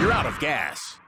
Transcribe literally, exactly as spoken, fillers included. You're out of gas.